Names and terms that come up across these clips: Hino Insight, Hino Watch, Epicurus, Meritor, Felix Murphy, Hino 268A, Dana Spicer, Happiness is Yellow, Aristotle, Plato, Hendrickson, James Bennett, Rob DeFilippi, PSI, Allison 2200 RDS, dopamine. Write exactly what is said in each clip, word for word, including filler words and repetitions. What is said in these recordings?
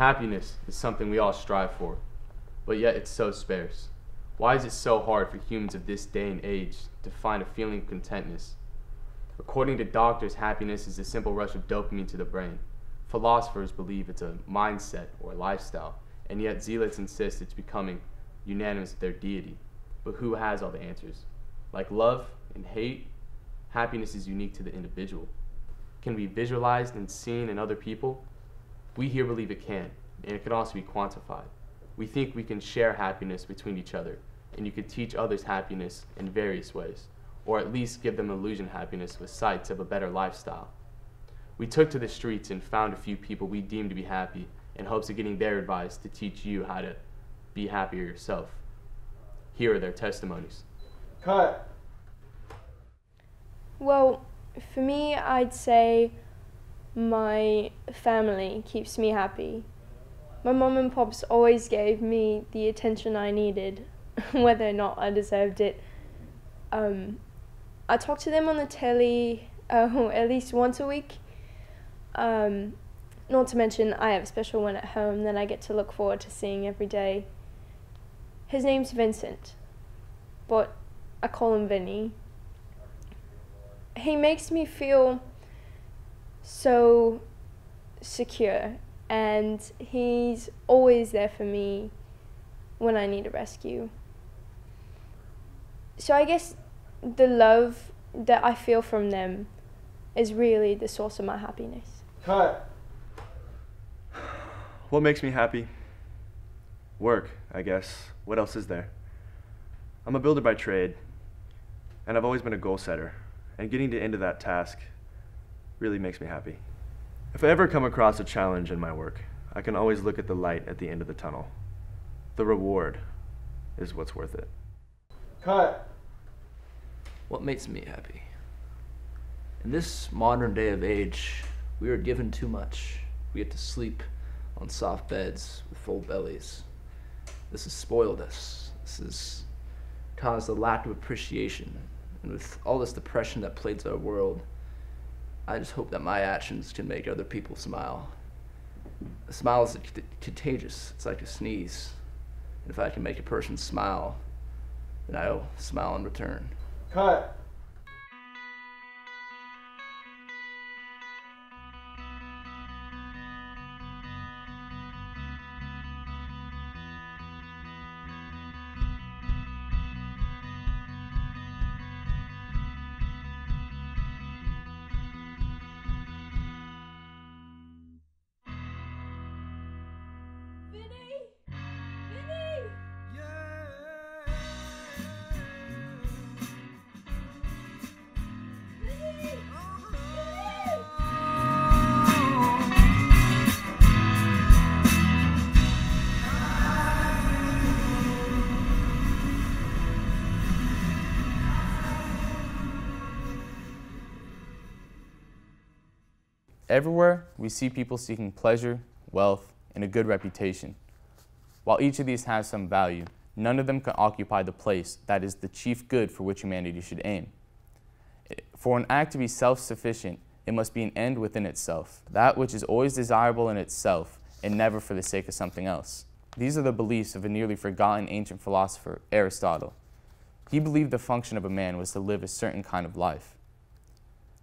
Happiness is something we all strive for, but yet it's so sparse. Why is it so hard for humans of this day and age to find a feeling of contentness? According to doctors, happiness is the simple rush of dopamine to the brain. Philosophers believe it's a mindset or a lifestyle, and yet zealots insist it's becoming unanimous with their deity. But who has all the answers? Like love and hate, happiness is unique to the individual. Can be visualized and seen in other people? We here believe it can, and it can also be quantified. We think we can share happiness between each other, and you could teach others happiness in various ways, or at least give them illusion happiness with sights of a better lifestyle. We took to the streets and found a few people we deemed to be happy in hopes of getting their advice to teach you how to be happier yourself. Here are their testimonies. Cut. Well, for me, I'd say my family keeps me happy. My mom and pops always gave me the attention I needed, whether or not I deserved it. Um, I talk to them on the telly uh, at least once a week. Um, not to mention, I have a special one at home that I get to look forward to seeing every day. His name's Vincent, but I call him Vinny. He makes me feel so secure, and he's always there for me when I need a rescue. So I guess the love that I feel from them is really the source of my happiness. Cut. What makes me happy? Work, I guess. What else is there? I'm a builder by trade, and I've always been a goal setter, and getting to the end of that task really makes me happy. If I ever come across a challenge in my work, I can always look at the light at the end of the tunnel. The reward is what's worth it. Cut. What makes me happy? In this modern day of age, we are given too much. We have to sleep on soft beds with full bellies. This has spoiled us. This has caused a lack of appreciation. And with all this depression that plagues our world, I just hope that my actions can make other people smile. A smile is contagious. It's like a sneeze. And if I can make a person smile, then I'll smile in return. Cut. Everywhere, we see people seeking pleasure, wealth, and a good reputation. While each of these has some value, none of them can occupy the place that is the chief good for which humanity should aim. For an act to be self-sufficient, it must be an end within itself, that which is always desirable in itself and never for the sake of something else. These are the beliefs of a nearly forgotten ancient philosopher, Aristotle. He believed the function of a man was to live a certain kind of life.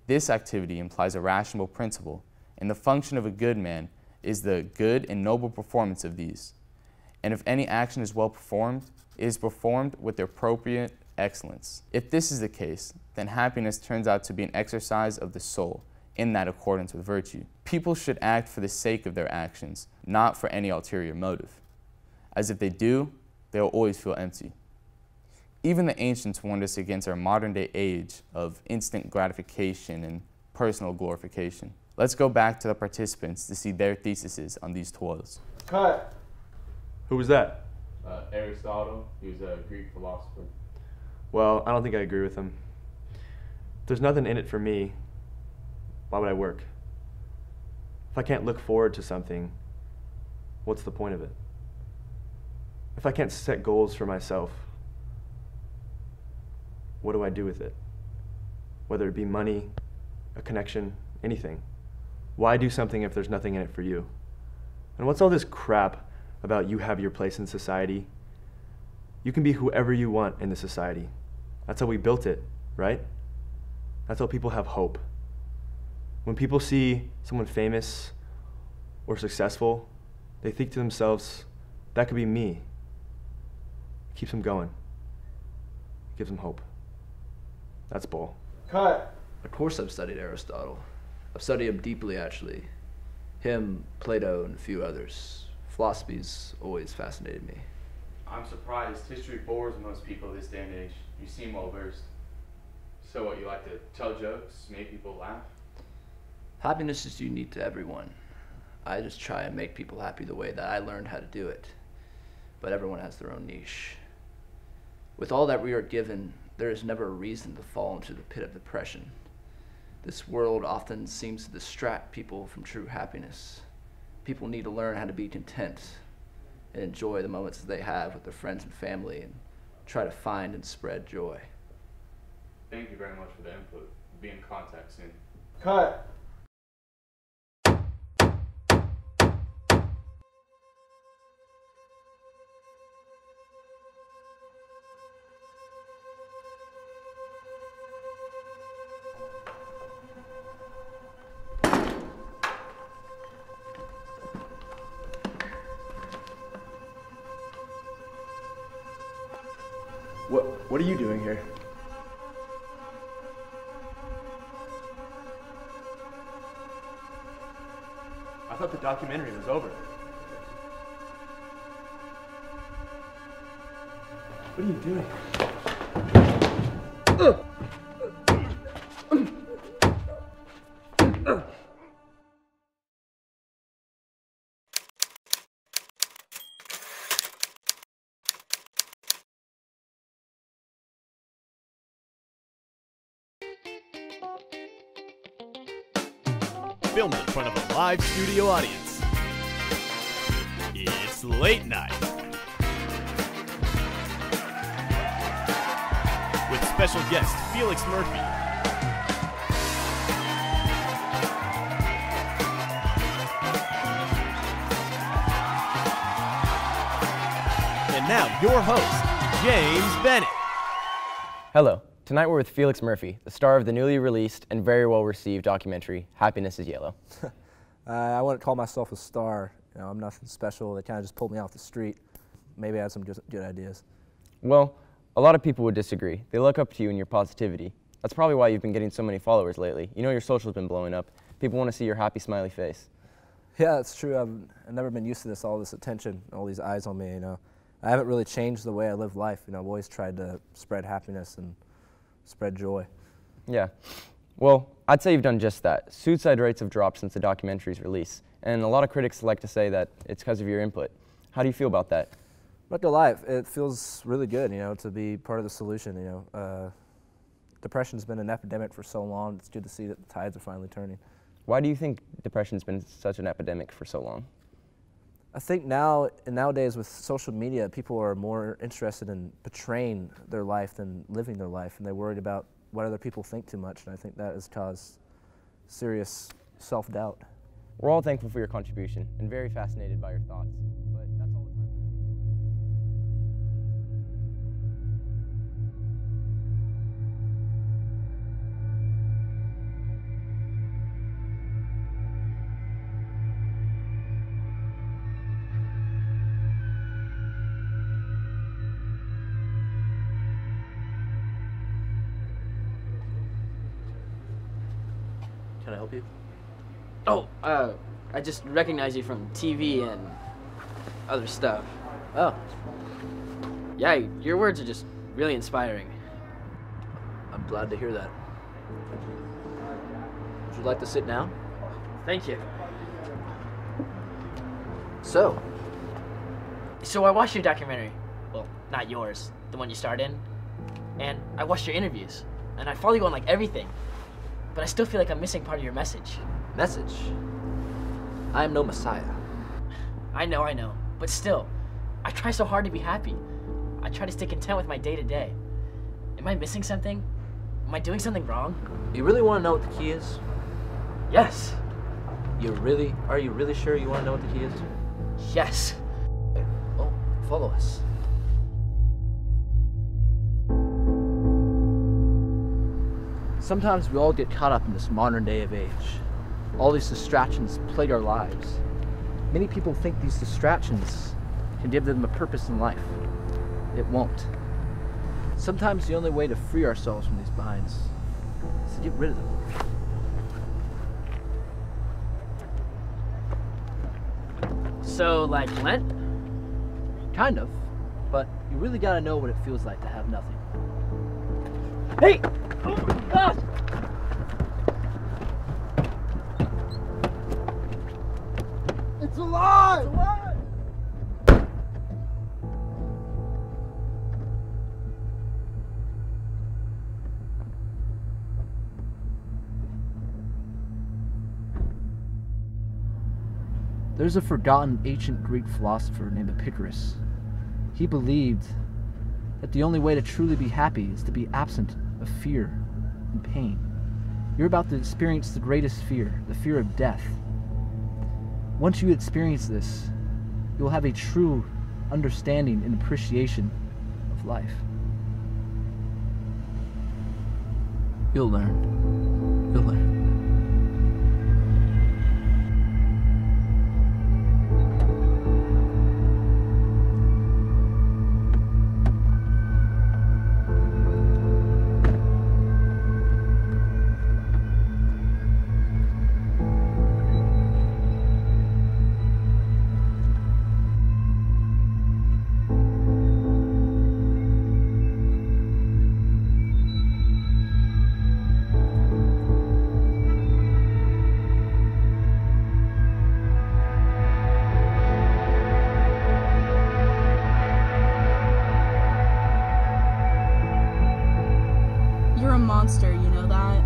This activity implies a rational principle, and the function of a good man is the good and noble performance of these. And if any action is well performed, it is performed with the appropriate excellence. If this is the case, then happiness turns out to be an exercise of the soul in that accordance with virtue. People should act for the sake of their actions, not for any ulterior motive. As if they do, they will always feel empty. Even the ancients warned us against our modern-day age of instant gratification and personal glorification. Let's go back to the participants to see their theses on these toils. Cut. Who was that? Uh, Aristotle. He was a Greek philosopher. Well, I don't think I agree with him. If there's nothing in it for me, why would I work? If I can't look forward to something, what's the point of it? If I can't set goals for myself, what do I do with it? Whether it be money, a connection, anything. Why do something if there's nothing in it for you? And what's all this crap about you have your place in society? You can be whoever you want in the society. That's how we built it, right? That's how people have hope. When people see someone famous or successful, they think to themselves, that could be me. It keeps them going. It gives them hope. That's bull. Cut. Of course I've studied Aristotle. I've studied him deeply, actually. Him, Plato, and a few others. Philosophy's always fascinated me. I'm surprised history bores most people this day and age. You seem well versed. So what, you like to tell jokes, make people laugh? Happiness is unique to everyone. I just try and make people happy the way that I learned how to do it. But everyone has their own niche. With all that we are given, there is never a reason to fall into the pit of depression. This world often seems to distract people from true happiness. People need to learn how to be content and enjoy the moments that they have with their friends and family and try to find and spread joy. Thank you very much for the input. Be in contact soon. Cut! What, what are you doing here? I thought the documentary was over. What are you doing? Ugh. Filmed in front of a live studio audience. It's late night. With special guest Felix Murphy. And now your host, James Bennett. Hello. Tonight we're with Felix Murphy, the star of the newly released and very well-received documentary, Happiness is Yellow. uh, I wouldn't call myself a star. You know, I'm nothing special. They kind of just pulled me off the street. Maybe I had some good, good ideas. Well, a lot of people would disagree. They look up to you and your positivity. That's probably why you've been getting so many followers lately. You know your social's been blowing up. People want to see your happy, smiley face. Yeah, that's true. I've, I've never been used to this, all this attention, all these eyes on me, you know. I haven't really changed the way I live life. You know, I've always tried to spread happiness and spread joy. Yeah. Well, I'd say you've done just that. Suicide rates have dropped since the documentary's release, and a lot of critics like to say that it's because of your input. How do you feel about that? Not gonna lie, it feels really good, you know, to be part of the solution, you know. Uh, depression's been an epidemic for so long, it's good to see that the tides are finally turning. Why do you think depression's been such an epidemic for so long? I think now, and nowadays with social media, people are more interested in portraying their life than living their life, and they're worried about what other people think too much, and I think that has caused serious self-doubt. We're all thankful for your contribution and very fascinated by your thoughts, but that's all the time you. Oh, uh, I just recognize you from T V and other stuff. Oh. Yeah, your words are just really inspiring. I'm glad to hear that. Would you like to sit down? Thank you. So. So I watched your documentary. Well, not yours, the one you starred in. And I watched your interviews. And I follow you on like everything. But I still feel like I'm missing part of your message. Message? I am no messiah. I know, I know. But still, I try so hard to be happy. I try to stay content with my day-to-day. Am I missing something? Am I doing something wrong? You really want to know what the key is? Yes. You really? Are you really sure you want to know what the key is? Yes. Oh, follow us. Sometimes we all get caught up in this modern day of age. All these distractions plague our lives. Many people think these distractions can give them a purpose in life. It won't. Sometimes the only way to free ourselves from these binds is to get rid of them. So, like Lent? Kind of, but you really gotta know what it feels like to have nothing. Hey! Oh, God! It's alive! It's alive! There's a forgotten ancient Greek philosopher named Epicurus. He believed that the only way to truly be happy is to be absent of fear and pain. You're about to experience the greatest fear, the fear of death. Once you experience this, you'll have a true understanding and appreciation of life. You'll learn. You'll learn. Monster, you know that?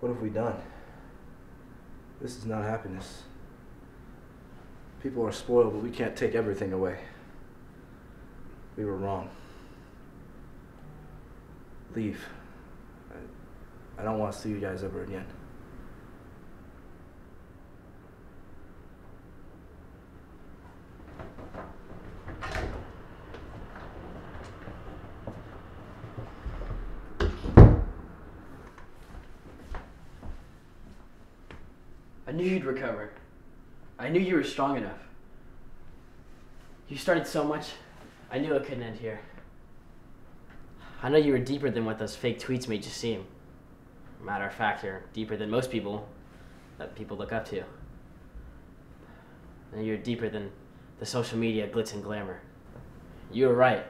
What have we done? This is not happiness. People are spoiled, but we can't take everything away. We were wrong. Leave. I, I don't want to see you guys ever again. I knew you'd recover. I knew you were strong enough. You started so much, I knew it couldn't end here. I know you were deeper than what those fake tweets made you seem. Matter of fact, you're deeper than most people that people look up to. And you're deeper than the social media glitz and glamour. You were right.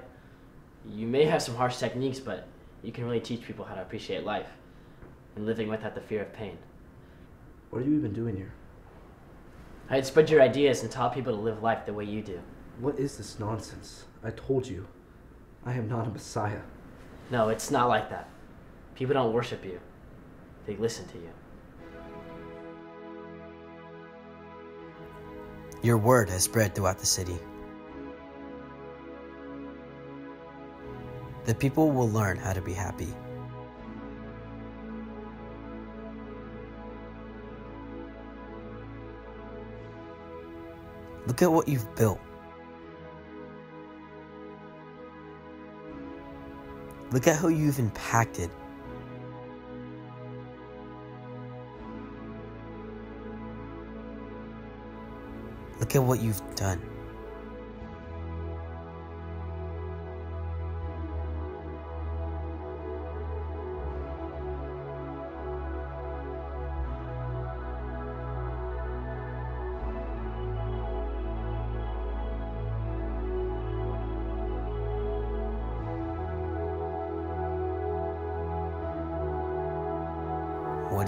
You may have some harsh techniques, but you can really teach people how to appreciate life and living without the fear of pain. What are you even doing here? I had spread your ideas and taught people to live life the way you do. What is this nonsense? I told you, I am not a messiah. No, it's not like that. People don't worship you. They listen to you. Your word has spread throughout the city. The people will learn how to be happy. Look at what you've built. Look at who you've impacted. Look at what you've done.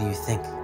do you think?